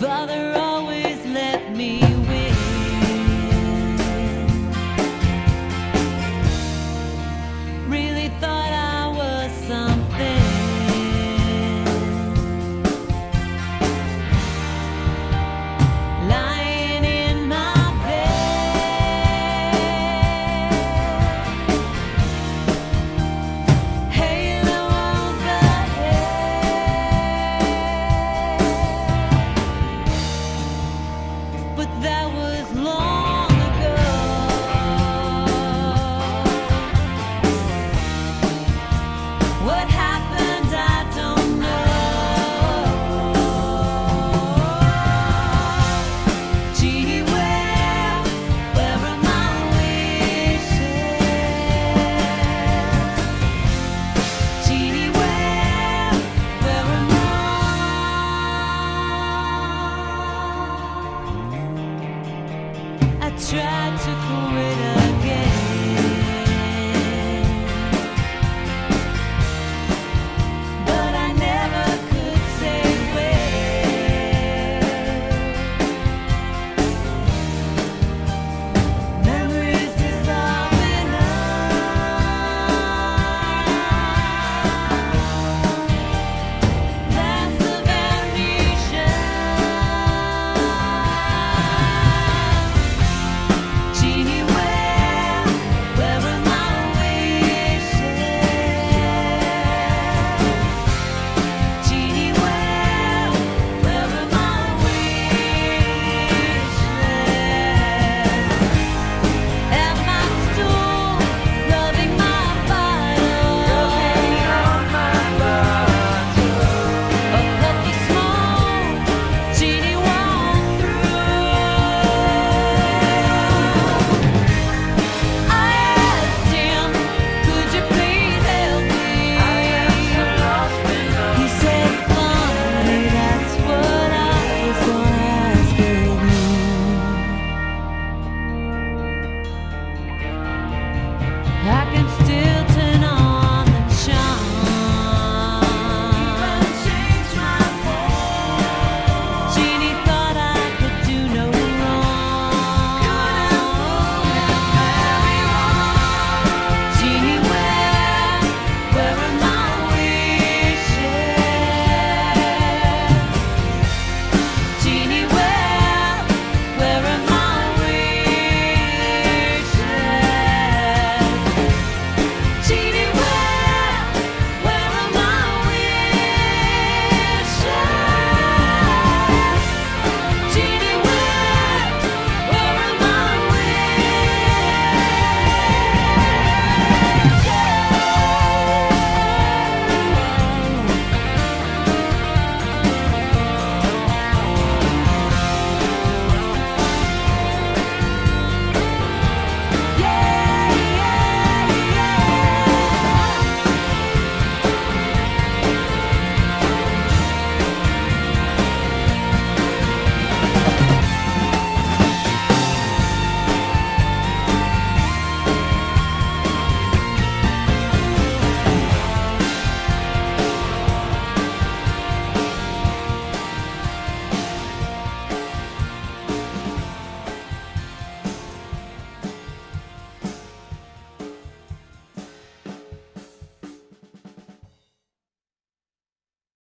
Father.